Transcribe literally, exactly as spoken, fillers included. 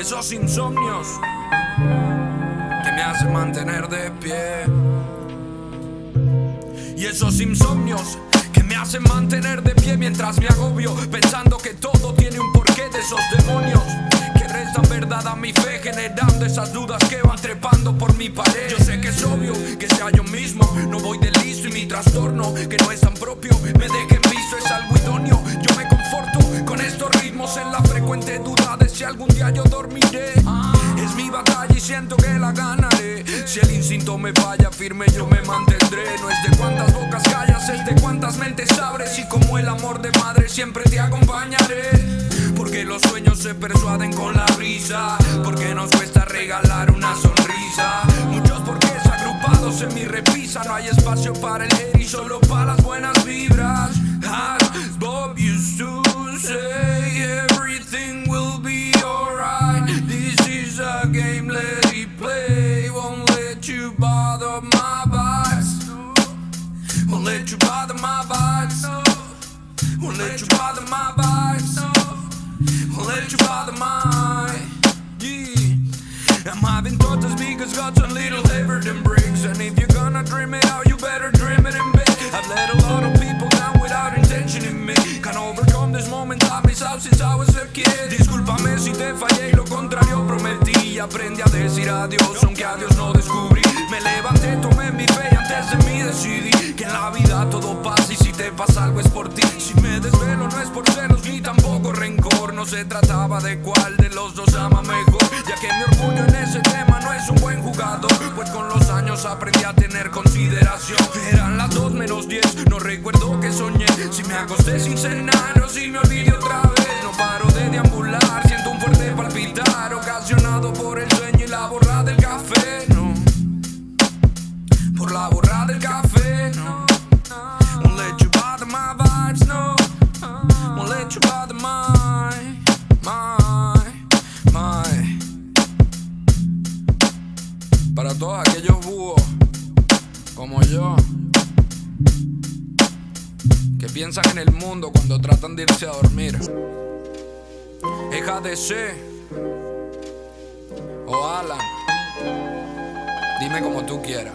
y esos insomnios que me hacen mantener de pie, y esos insomnios que me hacen mantener de pie mientras me agobio, pensando que todo tiene un porqué, de esos demonios que restan verdad a mi fe, generando esas dudas que van trepando por mi pared. Yo sé que es obvio que sea yo mismo, no voy de listo, y mi trastorno, que no es tan propio, me deja en visto, es algo idóneo. Yo me conforto con estos ritmos en la frecuente duda de si algún día yo dormiré. Es mi batalla y siento que la ganaré. Si el instinto me falla, firme yo me mantendré. No es de cuántas bocas callas, es de cuántas mentes abres, y como el amor de madre siempre te acompañaré. Porque los sueños se persuaden con la risa, porque nos cuesta regalar una sonrisa. Muchos porqués agrupados en mi repisa, no hay espacio para el hate y solo para las buenas vibras. As Bob used to say, everything will be alright. This is a game, let it play. Won't let you bother my vibes. Won't let you bother my vibes. Won't let you bother my vibes. Won't let you bother my. Yeah. I'm having thoughts as big as guts and little heavier than bricks. And if you're gonna dream it out, you better dream it in bed. I've let a lot of people down without intention in me. Can overcome this moment I've missed out since I was a kid. Discúlpame si te fallé y lo contrario prometí. Aprendí a decir adiós aunque a Dios no descubrí. Me levanté, tomé mi fe y antes de mí decidí que en la vida todo pasa y si te pasa algo es por ti. Si me desvelo no es por celos ni tampoco rencor. No se trataba de cuál de los dos ama mejor, ya que mi orgullo en ese tema no es un buen jugador, pues con los años aprendí a tener consideración. Eran las dos menos diez, no recuerdo que soñé, si me acosté sin cenar o si me olvidé otra vez. No paro de deambular, siento un fuerte palpitar ocasionado por el sueño y la borra del café, no. Por la borra del café, no. Won't let you bother my vibes, no. Won't let you bother my, my, my. Para todos aquellos búhos como yo que piensan en el mundo cuando tratan de irse a dormir. Es A D C o Alan, dime como tú quieras.